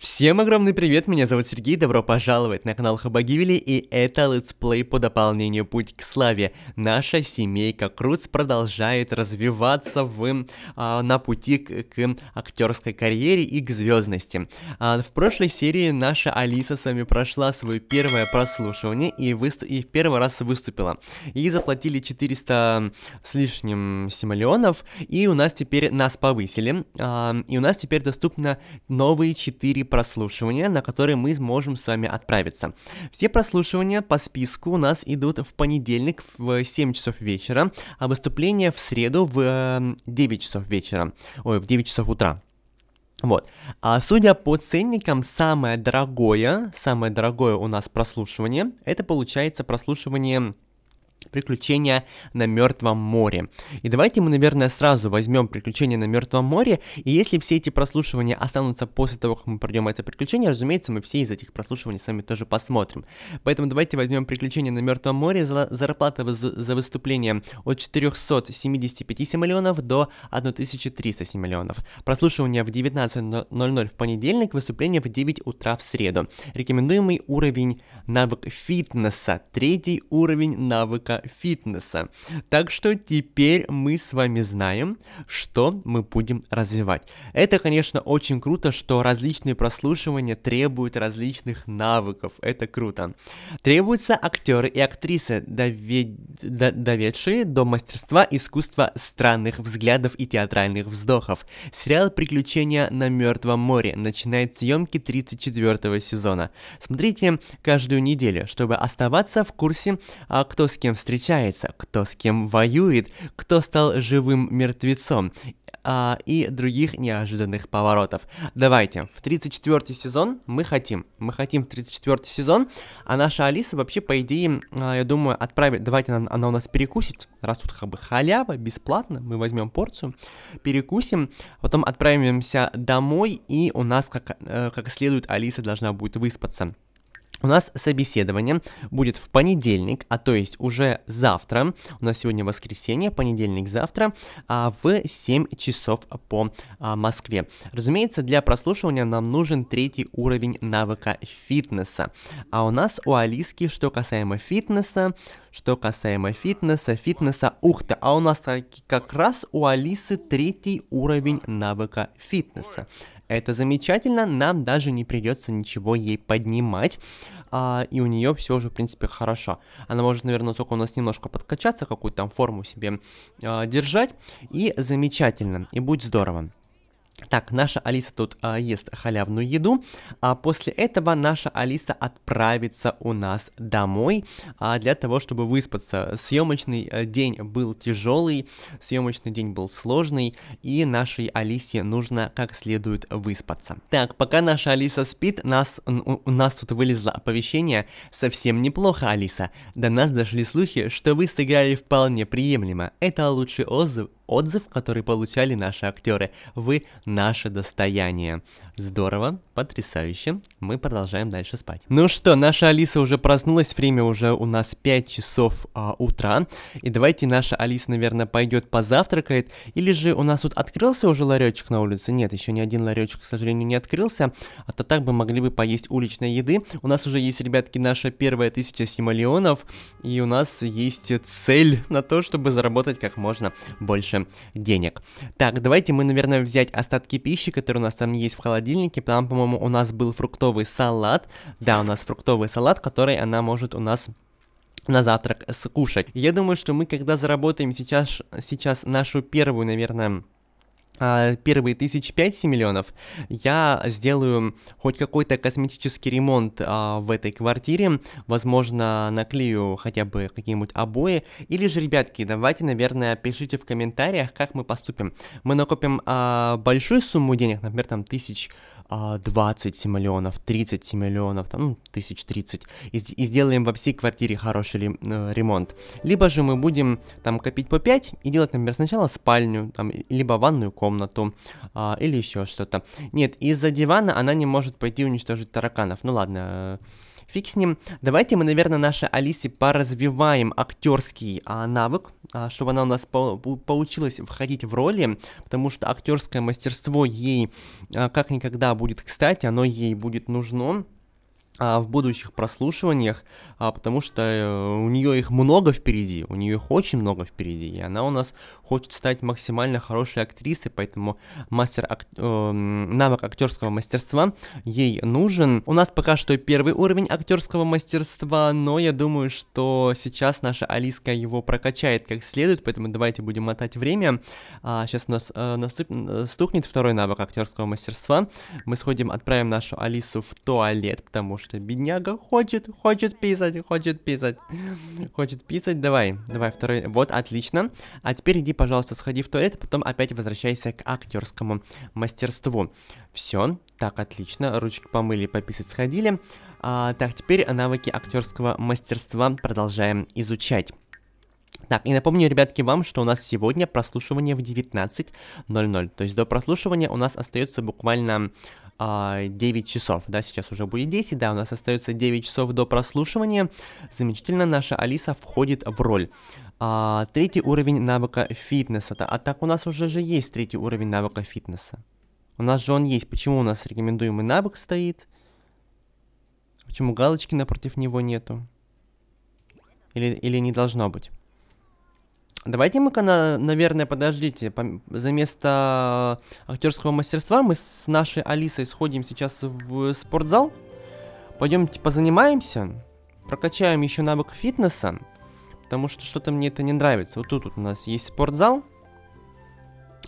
Всем огромный привет, меня зовут Сергей, добро пожаловать на канал Хабагивили, и это летсплей по дополнению Путь к славе. Наша семейка Крудс продолжает развиваться на пути к актерской карьере и к звездности. В прошлой серии наша Алиса с вами прошла свое первое прослушивание и в первый раз выступила. Ей заплатили 400 с лишним симолеонов, и у нас теперь нас повысили, и у нас теперь доступно новые 4 прослушивания, на которые мы сможем с вами отправиться. Все прослушивания по списку у нас идут в понедельник в 7 часов вечера, а выступление в среду в 9 часов вечера, ой, в 9 часов утра. Вот. А судя по ценникам, самое дорогое у нас прослушивание, это получается прослушивание «Приключения на мертвом море». И давайте мы, наверное, сразу возьмем «Приключения на мертвом море», и если все эти прослушивания останутся после того, как мы пройдем это приключение, разумеется, мы все из этих прослушиваний с вами тоже посмотрим. Поэтому давайте возьмем «Приключения на мертвом море», зарплата за выступление от 475 симолеонов до 1300 симолеонов. Прослушивание в 19:00 в понедельник, выступление в 9 утра в среду. Рекомендуемый уровень навык фитнеса, 3-й уровень навыка фитнеса. Так что теперь мы с вами знаем, что мы будем развивать. Это, конечно, очень круто, что различные прослушивания требуют различных навыков. Это круто. Требуются актеры и актрисы, доведшие до мастерства искусства странных взглядов и театральных вздохов. Сериал «Приключения на мертвом море» начинает съемки 34-го сезона. Смотрите каждую неделю, чтобы оставаться в курсе, кто с кем встречается, кто с кем воюет, кто стал живым мертвецом и других неожиданных поворотов. Давайте, в 34-й сезон мы хотим в 34-й сезон, а наша Алиса вообще, по идее, я думаю, отправит, давайте она у нас перекусит, раз тут как бы халява, бесплатно, мы возьмем порцию, перекусим, потом отправимся домой, и у нас как следует Алиса должна будет выспаться. У нас собеседование будет в понедельник, а то есть уже завтра, у нас сегодня воскресенье, понедельник завтра, в 7 часов по Москве. Разумеется, для прослушивания нам нужен 3-й уровень навыка фитнеса. А у нас у Алиски, что касаемо фитнеса, ух-то, а у нас как раз у Алисы 3-й уровень навыка фитнеса. Это замечательно, нам даже не придется ничего ей поднимать, и у нее все уже, в принципе, хорошо. Она может, наверное, только у нас немножко подкачаться, какую-то там форму себе держать, и замечательно, и будет здорово. Так, наша Алиса тут ест халявную еду, а после этого наша Алиса отправится у нас домой для того, чтобы выспаться. Съемочный день был тяжелый, съемочный день был сложный, и нашей Алисе нужно как следует выспаться. Так, пока наша Алиса спит, у нас тут вылезло оповещение: совсем неплохо, Алиса. До нас дошли слухи, что вы сыграли вполне приемлемо. Это лучший отзыв, который получали наши актеры. Вы наше достояние. Здорово, потрясающе. Мы продолжаем дальше спать. Ну что, наша Алиса уже проснулась, время уже у нас 5 часов утра. И давайте наша Алиса, наверное, пойдет позавтракает. Или же у нас тут открылся уже ларечек на улице? Нет, еще ни один ларечек, к сожалению, не открылся. А то так бы могли бы поесть уличной еды. У нас уже есть, ребятки, наша первая 1000 симолеонов. И у нас есть цель на то, чтобы заработать как можно больше денег. Так, давайте мы, наверное, взять остатки пищи, которые у нас там есть в холодильнике. Там, по-моему, у нас был фруктовый салат. Да, у нас фруктовый салат, который она может у нас на завтрак скушать. Я думаю, что мы, когда заработаем сейчас нашу первую, наверное, первые 1005 симолеонов, я сделаю хоть какой-то косметический ремонт в этой квартире, возможно, наклею хотя бы какие-нибудь обои, или же, ребятки, давайте, наверное, пишите в комментариях, как мы поступим. Мы накопим большую сумму денег, например, там 1020 симолеонов, 30 симолеонов, там, 1030, и сделаем во всей квартире хороший ремонт. Либо же мы будем там копить по 5 и делать, например, сначала спальню, там, либо ванную комнату, или еще что-то. Нет, из-за дивана она не может пойти уничтожить тараканов. Ну ладно, Фиг с ним. Давайте мы, наверное, нашей Алисе поразвиваем актерский навык, чтобы она у нас получилась входить в роли, потому что актерское мастерство ей как никогда будет кстати, оно ей будет нужно в будущих прослушиваниях, потому что у нее их много впереди, у нее их очень много впереди, и она у нас хочет стать максимально хорошей актрисой, поэтому навык актерского мастерства ей нужен. У нас пока что первый уровень актерского мастерства, но я думаю, что сейчас наша Алиска его прокачает как следует, поэтому давайте будем мотать время. Сейчас у нас стукнет второй навык актерского мастерства, мы сходим, отправим нашу Алису в туалет, потому что бедняга хочет писать, давай, второй, вот, отлично, а теперь иди, пожалуйста, сходи в туалет, потом опять возвращайся к актерскому мастерству, все, так, отлично, ручки помыли, пописать сходили, так, теперь навыки актерского мастерства продолжаем изучать. Так, и напомню, ребятки, вам, что у нас сегодня прослушивание в 19:00, то есть до прослушивания у нас остается буквально 9 часов, да, сейчас уже будет 10, да, у нас остается 9 часов до прослушивания, замечательно, наша Алиса входит в роль. Третий уровень навыка фитнеса, а так у нас уже же есть третий уровень навыка фитнеса, у нас же он есть, почему у нас рекомендуемый навык стоит, почему галочки напротив него нету, или не должно быть. Давайте мы-ка, наверное, подождите, за место актерского мастерства мы с нашей Алисой сходим сейчас в спортзал, пойдемте позанимаемся, прокачаем еще навык фитнеса, потому что что-то мне это не нравится. Вот тут у нас есть спортзал,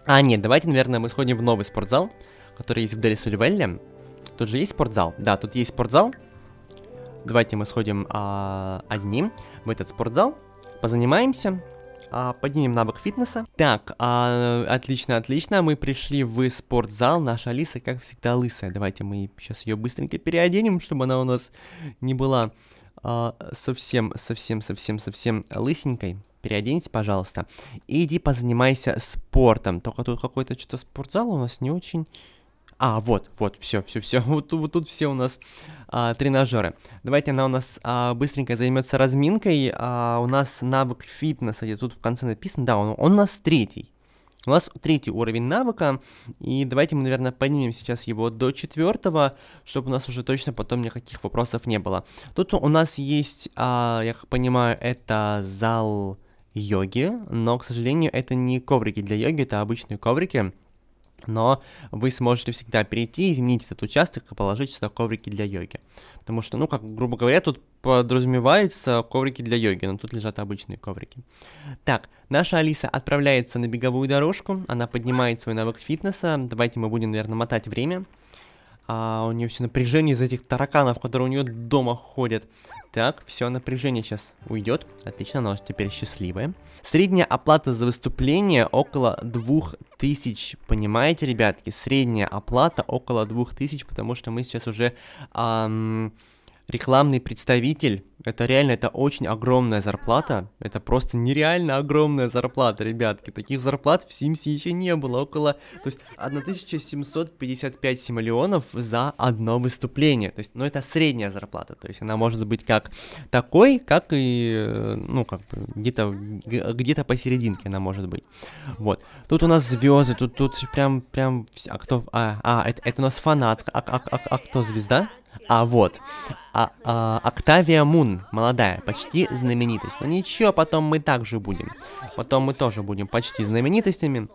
а нет, давайте, наверное, мы сходим в новый спортзал, который есть в Дель Сол Валли. Тут же есть спортзал, да, тут есть спортзал, давайте мы сходим одним в этот спортзал, позанимаемся. Поднимем навык фитнеса. Так, отлично, отлично. Мы пришли в спортзал. Наша Алиса, как всегда, лысая. Давайте мы сейчас ее быстренько переоденем, чтобы она у нас не была совсем лысенькой. Переоденьтесь, пожалуйста. И иди позанимайся спортом. Только тут какой-то что-то спортзал у нас не очень... вот, все. Вот тут все у нас тренажеры. Давайте она у нас быстренько займется разминкой. У нас навык фитнеса, где тут в конце написано, да, он у нас третий. У нас третий уровень навыка, и давайте мы, наверное, поднимем сейчас его до 4, чтобы у нас уже точно потом никаких вопросов не было. Тут у нас есть, я понимаю, это зал йоги, но, к сожалению, это не коврики для йоги, это обычные коврики. Но вы сможете всегда перейти, изменить этот участок и положить сюда коврики для йоги. Потому что, ну, как, грубо говоря, тут подразумевается коврики для йоги, но тут лежат обычные коврики. Так, наша Алиса отправляется на беговую дорожку, она поднимает свой навык фитнеса. Давайте мы будем, наверное, мотать время. У нее все напряжение из этих тараканов, которые у нее дома ходят. Так, все напряжение сейчас уйдет. Отлично, она теперь счастливая. Средняя оплата за выступление около 2000. Понимаете, ребятки? Средняя оплата около 2000, потому что мы сейчас уже рекламный представитель. Это реально, это очень огромная зарплата. Это просто нереально огромная зарплата, ребятки. Таких зарплат в Симсе еще не было. То есть 1755 симолеонов за одно выступление. То есть, ну, это средняя зарплата. То есть она может быть как такой, как и, ну, как бы где-то посерединке она может быть. Вот. Тут у нас звезды, тут прям... А кто... это у нас фанат. А кто звезда? Вот. Октавия Мун, молодая, почти знаменитость. Но ничего, потом мы также будем. Потом мы тоже будем почти знаменитостями.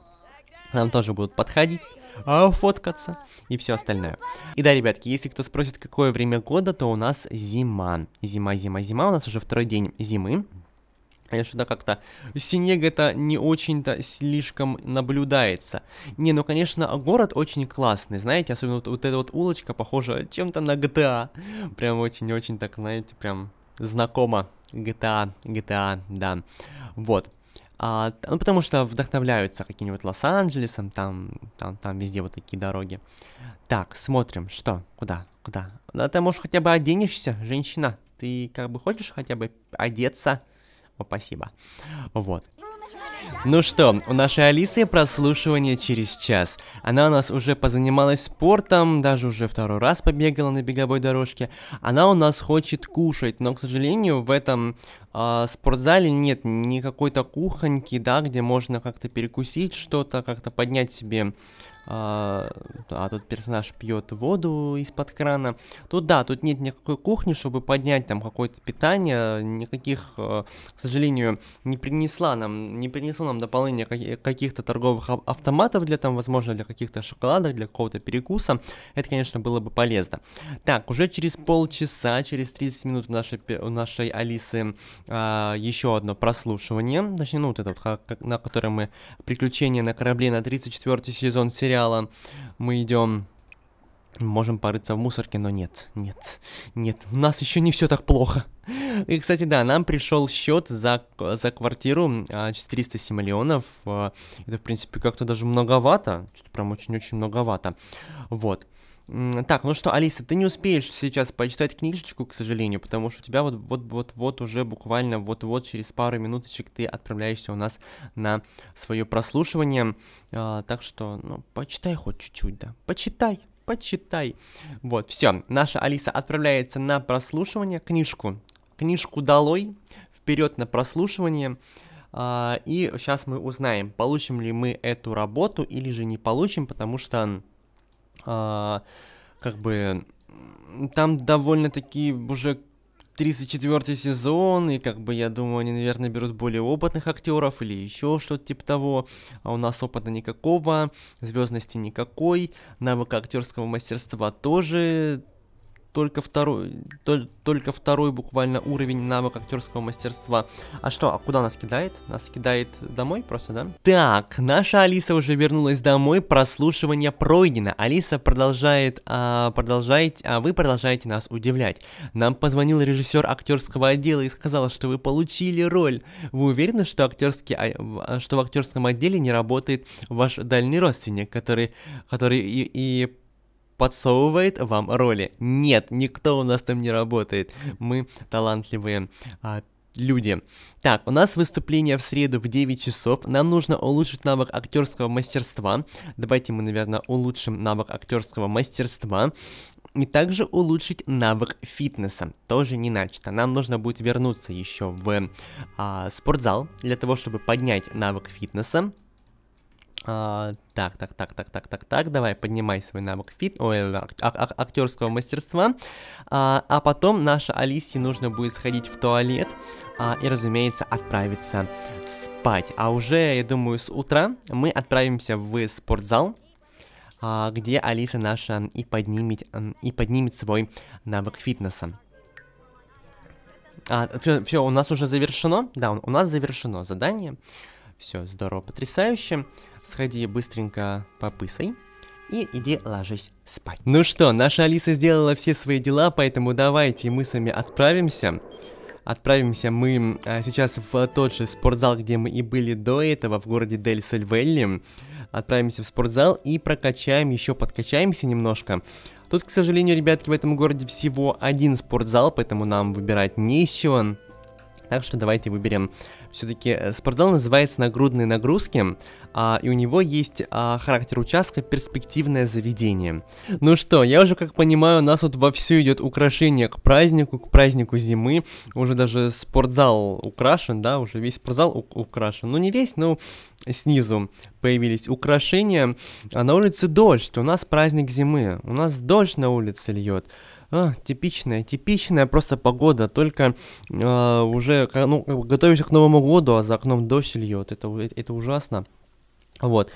Нам тоже будут подходить, фоткаться и все остальное. И да, ребятки, если кто спросит, какое время года, то у нас зима. Зима. У нас уже второй день зимы. Я сюда как-то снега-то не очень-то слишком наблюдается. Не, ну конечно, город очень классный, знаете, особенно вот эта вот улочка похожа чем-то на ГТА. Прям очень-очень так, знаете, прям знакомо. ГТА, да. Вот. Ну потому что вдохновляются каким-нибудь Лос-Анджелесом, там везде вот такие дороги. Так, смотрим, что, куда. Да ты, может, хотя бы оденешься, женщина? Ты как бы хочешь хотя бы одеться? Спасибо. Вот. Ну что, у нашей Алисы прослушивание через час. Она у нас уже позанималась спортом, даже уже второй раз побегала на беговой дорожке. Она у нас хочет кушать, но, к сожалению, в этом спортзале нет ни какой-то кухоньки, да, где можно как-то перекусить что-то, как-то поднять себе... А тут персонаж пьет воду из-под крана. Тут да, тут нет никакой кухни, чтобы поднять там какое-то питание. Никаких, к сожалению, не принесло нам дополнение каких-то торговых автоматов для там, возможно, для каких-то шоколадок, для какого-то перекуса. Это, конечно, было бы полезно. Так, уже через полчаса, через 30 минут у нашей Алисы еще одно прослушивание. Точнее, ну вот это вот, на которое мы «Приключения на корабле» на 34-й сезон сериала. Мы идем, можем порыться в мусорке, но нет, у нас еще не все так плохо. И, кстати, да, нам пришел счет за квартиру 407 миллионов. Это, в принципе, как-то даже многовато, прям очень-очень многовато, вот. Так, ну что, Алиса, ты не успеешь сейчас почитать книжечку, к сожалению, потому что у тебя вот-вот-вот уже буквально вот-вот через пару минуточек ты отправляешься у нас на свое прослушивание. Так что, ну, почитай хоть чуть-чуть, да. Почитай. Вот, все, наша Алиса отправляется на прослушивание. Книжку долой, вперед на прослушивание. И сейчас мы узнаем, получим ли мы эту работу или же не получим, потому что... как бы там довольно-таки уже 34-й сезон, и как бы я думаю, они, наверное, берут более опытных актеров или еще что-то типа того. А у нас опыта никакого, звездности никакой, навыка актерского мастерства тоже. Только второй буквально уровень навыка актерского мастерства. А что, а куда нас кидает? Нас кидает домой просто, да? Так, наша Алиса уже вернулась домой, прослушивание пройдено. Алиса продолжаете нас удивлять. Нам позвонил режиссер актерского отдела и сказал, что вы получили роль. Вы уверены, что в актерском отделе не работает ваш дальний родственник, который подсовывает вам роли? Нет, никто у нас там не работает. Мы талантливые люди. Так, у нас выступление в среду в 9 часов. Нам нужно улучшить навык актерского мастерства. Давайте мы, наверное, улучшим навык актерского мастерства. И также улучшить навык фитнеса. Тоже не начато. Нам нужно будет вернуться еще в спортзал для того, чтобы поднять навык фитнеса. Так, давай, поднимай свой навык актерского мастерства. А потом нашей Алисе нужно будет сходить в туалет и, разумеется, отправиться спать. А уже, я думаю, с утра мы отправимся в спортзал, где Алиса наша и поднимет свой навык фитнеса. Все, у нас уже завершено. Да, у нас завершено задание. Все, здорово, потрясающе. Сходи быстренько попысай и иди ложись спать. Ну что, наша Алиса сделала все свои дела, поэтому давайте мы с вами отправимся. Отправимся мы сейчас в тот же спортзал, где мы и были до этого, в городе Дель Сол Валли. Отправимся в спортзал и прокачаем, еще подкачаемся немножко. Тут, к сожалению, ребятки, в этом городе всего один спортзал, поэтому нам выбирать не из чего. Так что давайте выберем. Все-таки спортзал называется «Нагрудные нагрузки», и у него есть характер участка «Перспективное заведение». Ну что, я уже, как понимаю, у нас тут вовсю идет украшение к празднику зимы. Уже даже спортзал украшен, да, уже весь спортзал украшен. Ну не весь, но снизу появились украшения. А на улице дождь, у нас праздник зимы, у нас дождь на улице льет. Типичная просто погода, только уже, ну, готовишься к Новому году, а за окном дождь льет, это ужасно. Вот,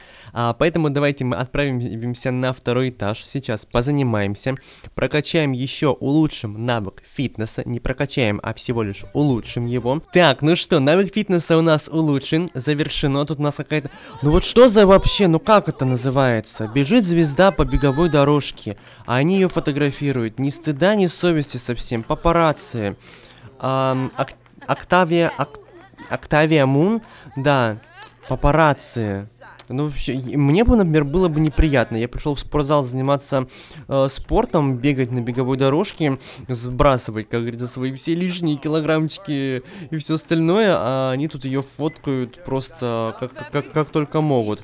поэтому давайте мы отправимся на второй этаж, сейчас позанимаемся, прокачаем еще, улучшим навык фитнеса, не прокачаем, а всего лишь улучшим его. Так, ну что, навык фитнеса у нас улучшен, завершено, тут у нас какая-то... Ну вот что за вообще, ну как это называется? Бежит звезда по беговой дорожке, а они ее фотографируют, ни стыда, ни совести совсем, папарацци. Октавия Мун, да, папарацци. Ну, мне бы, например, было бы неприятно. Я пришел в спортзал заниматься спортом, бегать на беговой дорожке, сбрасывать, как говорится, свои все лишние килограммчики и все остальное, а они тут ее фоткают просто как только могут.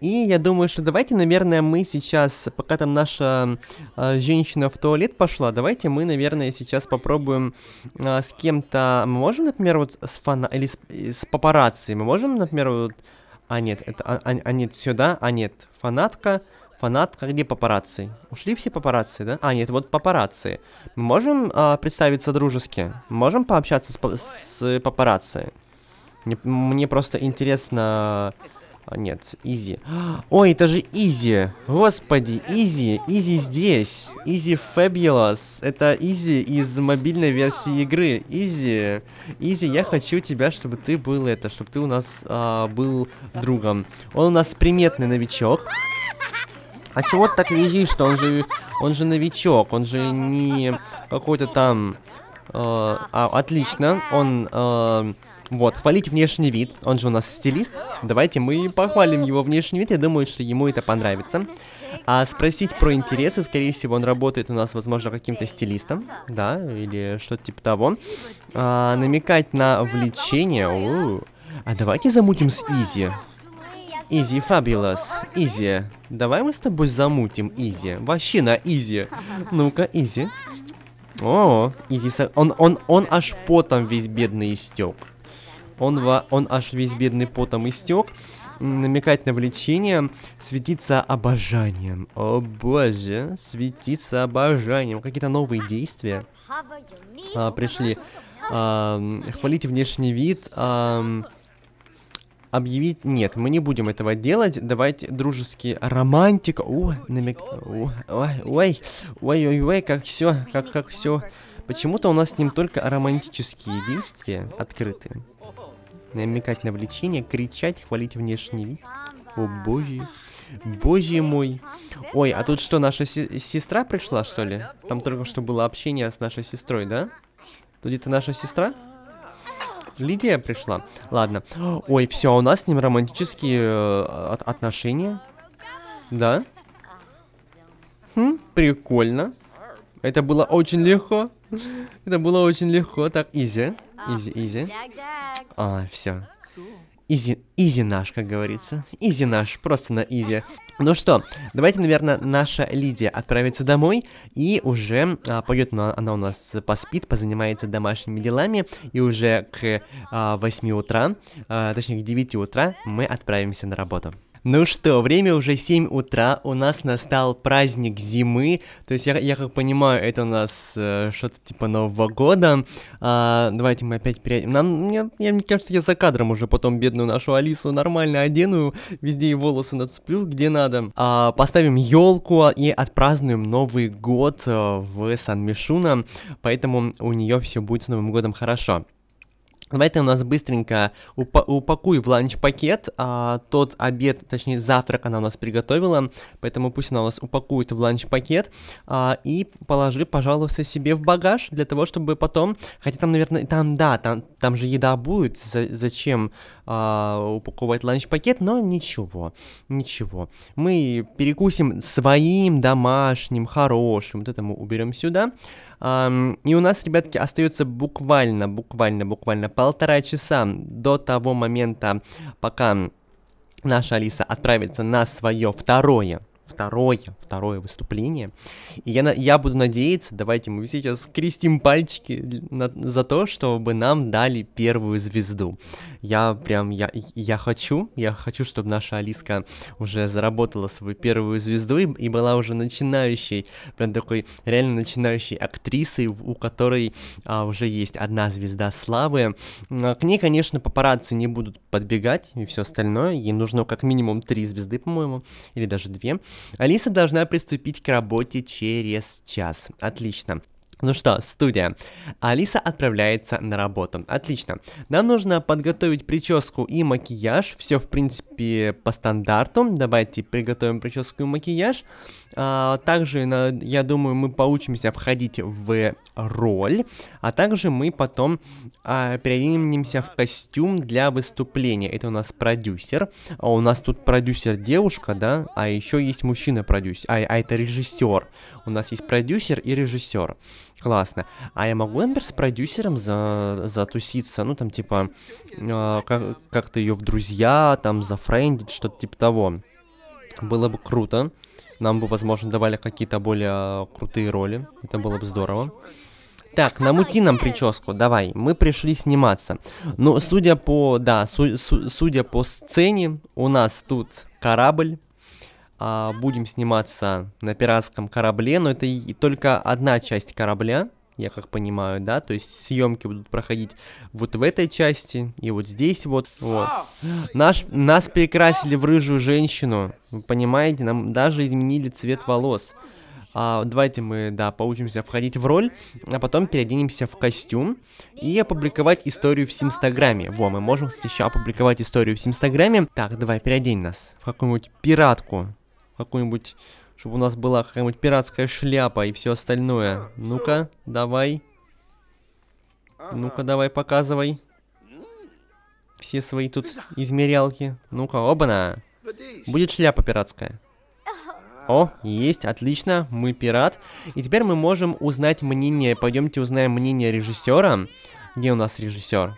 И я думаю, что давайте, наверное, мы сейчас, пока там наша женщина в туалет пошла, давайте мы, наверное, сейчас попробуем с кем-то... Мы можем, например, вот с фана... Или с папарацци? Мы можем, например, вот... А нет, это... А нет, все, да? А нет, фанатка... Фанатка, где папарацци? Ушли все папарацци, да? А, нет, вот папарацци. Мы можем представиться дружески? Можем пообщаться с папарацци? Мне просто интересно... Нет, Изи. Ой, это же Изи. Господи, Изи. Изи здесь. Изи Fabulous. Это Изи из мобильной версии игры. Изи. Изи, я хочу тебя, чтобы ты был это, чтобы ты у нас был другом. Он у нас приметный новичок. А чего ты так визжишь-то? Он же новичок. Он же не какой-то там... отлично. Он... Вот, хвалить внешний вид, он же у нас стилист, давайте мы похвалим его внешний вид, я думаю, что ему это понравится. А спросить про интересы, скорее всего, он работает у нас, возможно, каким-то стилистом, да, или что-то типа того. Намекать на влечение, а давайте замутим с Изи. Изи Fabulous, Изи, давай мы с тобой замутим, Изи, вообще на Изи, ну-ка, Изи. О, Изи, он аж потом весь бедный истек. Он аж весь бедный потом истек. Намекать на влечение. Светиться обожанием. О боже, светиться обожанием. Какие-то новые действия пришли. Хвалить внешний вид. Объявить... Нет, мы не будем этого делать. Давайте дружеский романтик. О, намек... Ой, как все. Почему-то у нас с ним только романтические действия открыты. Намекать на влечение, кричать, хвалить внешний вид. О, боже. Боже мой. Ой, а тут что, наша сестра пришла, что ли? Там только что было общение с нашей сестрой, да? Тут где-то наша сестра? Лидия пришла. Ладно. Ой, все, у нас с ним романтические отношения. Да? Хм, прикольно. Это было очень легко. Это было очень легко. Так, Изи. Изи. А, все. Изи наш, как говорится. Изи наш, просто на Изи. Ну что, давайте, наверное, наша Лидия отправится домой. И уже пойдет, она у нас поспит, позанимается домашними делами. И уже к 8 утра, точнее к 9 утра мы отправимся на работу. Ну что, время уже 7 утра, у нас настал праздник зимы, то есть я как понимаю, это у нас что-то типа Нового года, давайте мы опять переоденем, мне кажется, я за кадром уже потом бедную нашу Алису нормально одену, везде и волосы нацеплю, где надо, поставим елку и отпразднуем Новый год в Сан-Мишуна, поэтому у нее все будет с Новым годом хорошо. Давайте у нас быстренько упакуй в ланч-пакет тот обед, точнее завтрак она у нас приготовила, поэтому пусть она у нас упакует в ланч-пакет и положи, пожалуйста, себе в багаж для того, чтобы потом, хотя там, наверное, там же еда будет, зачем упаковывать ланч-пакет, но ничего. Мы перекусим своим домашним, хорошим, вот это мы уберем сюда. И у нас, ребятки, остается буквально 1,5 часа до того момента, пока наша Алиса отправится на свое второе выступление. И я буду надеяться, давайте мы сейчас крестим пальчики за то, чтобы нам дали первую звезду. Я хочу, чтобы наша Алиска уже заработала свою первую звезду и была уже начинающей, прям такой реально начинающей актрисой, у которой уже есть одна звезда славы. К ней, конечно, папарацци не будут подбегать и все остальное. Ей нужно как минимум 3 звезды, по-моему, или даже 2. Алиса должна приступить к работе через час. Отлично. Ну что, студия. Алиса отправляется на работу. Отлично. Нам нужно подготовить прическу и макияж. Все, в принципе, по стандарту. Давайте приготовим прическу и макияж. Также, я думаю, мы поучимся входить в роль. А также мы потом переоденемся в костюм для выступления. Это у нас продюсер. У нас тут продюсер девушка, да? А еще есть мужчина-продюсер. А это режиссер. У нас есть продюсер и режиссер. Классно. А я могу, например, с продюсером затуситься, ну, там, типа, как-то ее в друзья, там, зафрендить, что-то типа того. Было бы круто. Нам бы, возможно, давали какие-то более крутые роли. Это было бы здорово. Так, намути нам прическу, давай, мы пришли сниматься. Ну, судя по сцене, у нас тут корабль. Будем сниматься на пиратском корабле, но это и только одна часть корабля, я как понимаю, да, то есть съемки будут проходить вот в этой части и вот здесь вот. Нас перекрасили в рыжую женщину, вы понимаете, нам даже изменили цвет волос. Давайте мы, да, поучимся входить в роль, а потом переоденемся в костюм и опубликовать историю в Симстаграме. Во, мы можем, кстати, еще опубликовать историю в Симстаграме. Так, давай, переодень нас в какую-нибудь пиратку, какую-нибудь, чтобы у нас была какая-нибудь пиратская шляпа и все остальное. Ну-ка, давай. Ну-ка, давай, показывай все свои тут измерялки. Ну-ка, оба-на. Будет шляпа пиратская. О, есть, отлично, мы пират. И теперь мы можем узнать мнение. Пойдемте узнаем мнение режиссера. Где у нас режиссер?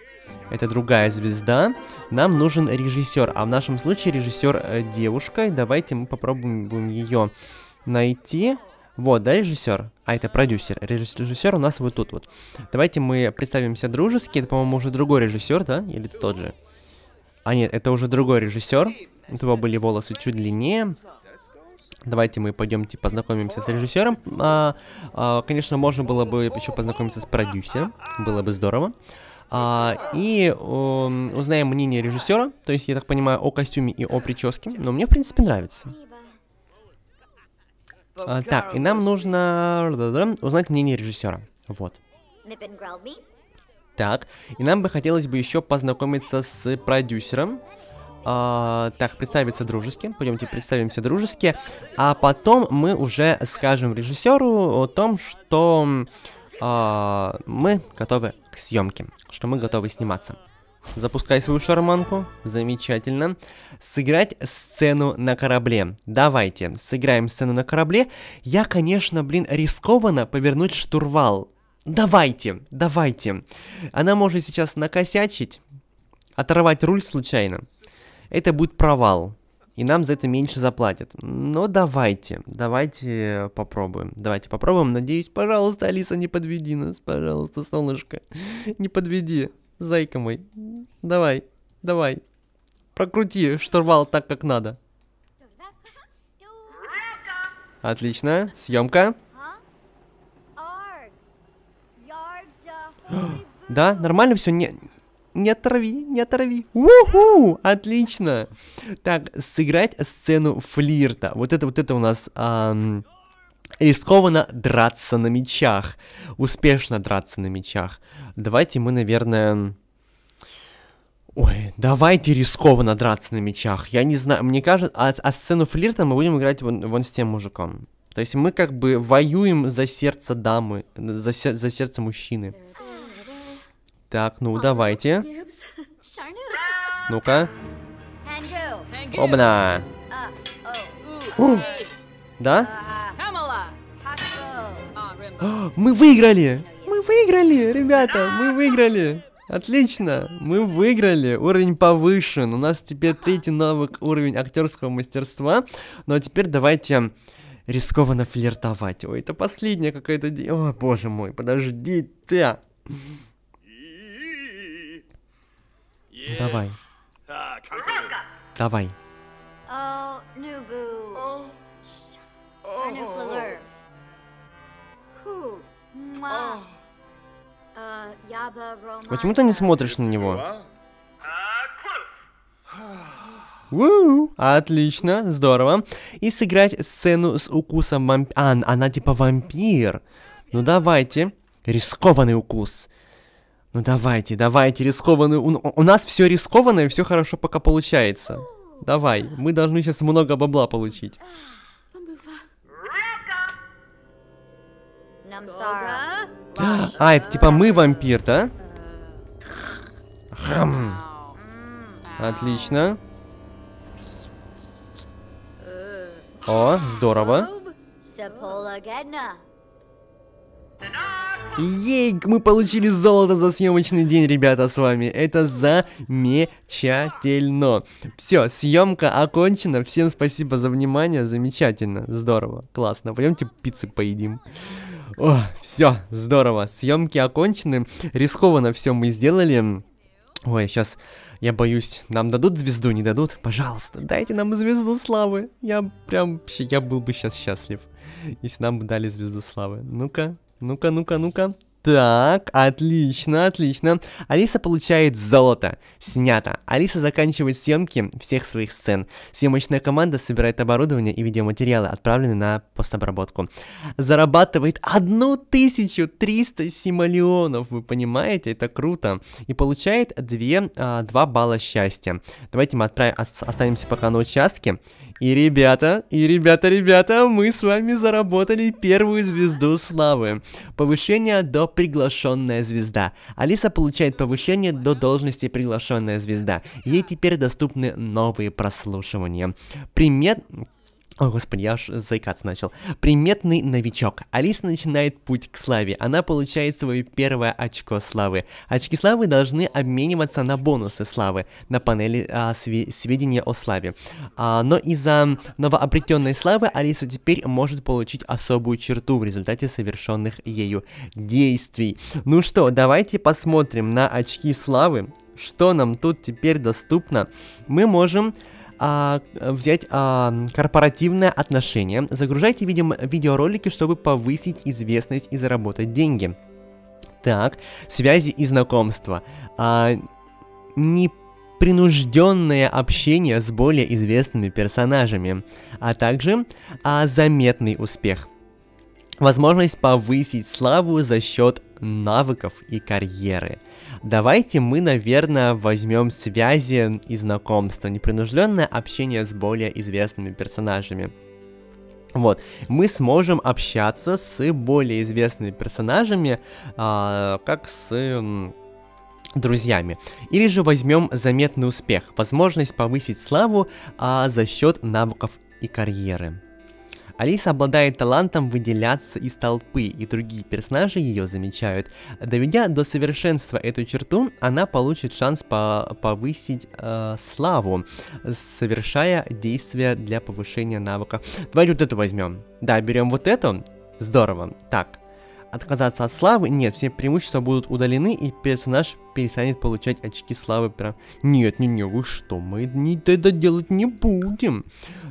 Это другая звезда. Нам нужен режиссер. А в нашем случае режиссер девушка. Давайте мы попробуем ее найти. Вот, да, режиссер? А это продюсер. Режиссер у нас вот тут вот. Давайте мы представимся дружески. Это, по-моему, уже другой режиссер, да? Или тот же? А нет, это уже другой режиссер. У него были волосы чуть длиннее. Давайте мы пойдемте познакомимся с режиссером. Конечно, можно было бы еще познакомиться с продюсером. Было бы здорово. Узнаем мнение режиссера. То есть, я так понимаю, о костюме и о прическе. Но мне, в принципе, нравится. Так, и нам нужно узнать мнение режиссера. Вот. Так, и нам бы хотелось бы еще познакомиться с продюсером. Так, представиться дружески. Пойдемте представимся дружески. А потом мы уже скажем режиссеру о том, что мы готовы к съемке, что мы готовы сниматься. Запускай свою шарманку. Замечательно. Сыграть сцену на корабле. Давайте, сыграем сцену на корабле. Я, конечно, блин, рискованно повернуть штурвал. Давайте, давайте. Она может сейчас накосячить, оторвать руль случайно. Это будет провал, и нам за это меньше заплатят. Но давайте, давайте попробуем. Давайте попробуем, надеюсь, пожалуйста, Алиса, не подведи нас, пожалуйста, солнышко. Не подведи, зайка мой. Давай, давай, прокрути штурвал так, как надо. Отлично, съемка. Да, нормально все, нет. Не оторви, не оторви. Уху! Отлично! Так, сыграть сцену флирта. Вот это у нас рискованно драться на мечах. Успешно драться на мечах. Давайте мы, наверное... Ой, давайте рискованно драться на мечах. Я не знаю, мне кажется... А сцену флирта мы будем играть вон с тем мужиком. То есть мы как бы воюем за сердце дамы, за сердце мужчины. Так, ну давайте. Ну-ка. Обна. Да? Мы выиграли! Мы выиграли, ребята! Мы выиграли! Отлично! Мы выиграли! Уровень повышен. У нас теперь третий навык, уровень актерского мастерства. Ну а теперь давайте... рискованно флиртовать. Ой, это последняя какая-то... О, боже мой, подождите! Давай. Давай. Почему ты не смотришь на него? Отлично, здорово. И сыграть сцену с укусом вампира. Она типа вампир. Ну давайте. Рискованный укус. Ну давайте, давайте, рискованный... У нас все рискованное, все хорошо пока получается. Давай, мы должны сейчас много бабла получить. А, это типа мы вампир, да? Хм. Отлично. О, здорово. Ей, мы получили золото за съемочный день, ребята, с вами. Это замечательно. Все, съемка окончена. Всем спасибо за внимание. Замечательно, здорово, классно. Пойдемте пиццы поедим. О, все, здорово. Съемки окончены. Рискованно все мы сделали. Ой, сейчас я боюсь, нам дадут звезду, не дадут? Пожалуйста, дайте нам звезду славы. Я прям, я был бы сейчас счастлив, если нам бы дали звезду славы. Ну-ка. Ну-ка, ну-ка, ну-ка. Так, отлично, отлично. Алиса получает золото. Снято. Алиса заканчивает съемки всех своих сцен. Съемочная команда собирает оборудование и видеоматериалы, отправленные на постобработку. Зарабатывает 1300 симолеонов, вы понимаете? Это круто. И получает 2 балла счастья. Давайте мы останемся пока на участке. И ребята, мы с вами заработали первую звезду славы. Повышение до приглашенная звезда. Алиса получает повышение до должности приглашенная звезда. Ей теперь доступны новые прослушивания. О, господи, я аж заикаться начал. Приметный новичок. Алиса начинает путь к славе. Она получает свое первое очко славы. Очки славы должны обмениваться на бонусы славы на панели сведения о славе. Но из-за новообретенной славы Алиса теперь может получить особую черту в результате совершенных ею действий. Ну что, давайте посмотрим на очки славы. Что нам тут теперь доступно? Мы можем... взять корпоративное отношение. Загружайте видеоролики, чтобы повысить известность и заработать деньги. Так, связи и знакомства. Непринужденное общение с более известными персонажами. А также заметный успех. Возможность повысить славу за счет навыков и карьеры. Давайте мы, наверное, возьмем связи и знакомства, непринужденное общение с более известными персонажами. Вот, мы сможем общаться с более известными персонажами, как с друзьями. Или же возьмем заметный успех, возможность повысить славу за счет навыков и карьеры. Алиса обладает талантом выделяться из толпы, и другие персонажи ее замечают. Доведя до совершенства эту черту, она получит шанс повысить славу, совершая действия для повышения навыка. Давайте вот эту возьмем. Да, берем вот эту. Здорово. Так, отказаться от славы. Нет, все преимущества будут удалены, и персонаж перестанет получать очки славы. Нет, вы что, мы это делать не будем.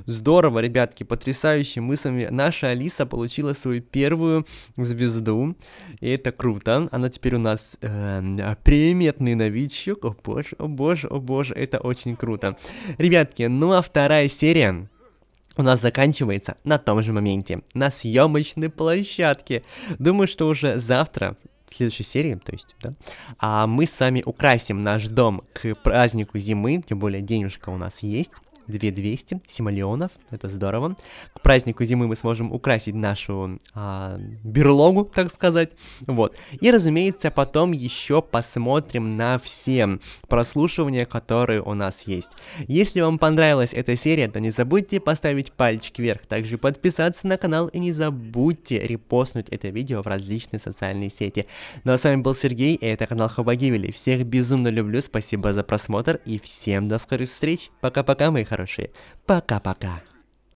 Здорово, ребятки, потрясающе. Мы с вами... Наша Алиса получила свою первую звезду. И это круто. Она теперь у нас приметный новичок. О боже, о боже, о боже, это очень круто. Ребятки, ну а вторая серия... у нас заканчивается на том же моменте, на съемочной площадке. Думаю, что уже завтра, в следующей серии, то есть, да, мы с вами украсим наш дом к празднику зимы, тем более денежка у нас есть. 2200 симолеонов, это здорово. К празднику зимы мы сможем украсить нашу берлогу, так сказать. Вот. И, разумеется, потом еще посмотрим на все прослушивания, которые у нас есть. Если вам понравилась эта серия, то не забудьте поставить пальчик вверх, также подписаться на канал и не забудьте репостнуть это видео в различные социальные сети. Ну а с вами был Сергей, и это канал Хабагивили. Всех безумно люблю, спасибо за просмотр и всем до скорых встреч. Пока-пока, мои хорошие. Пока-пока.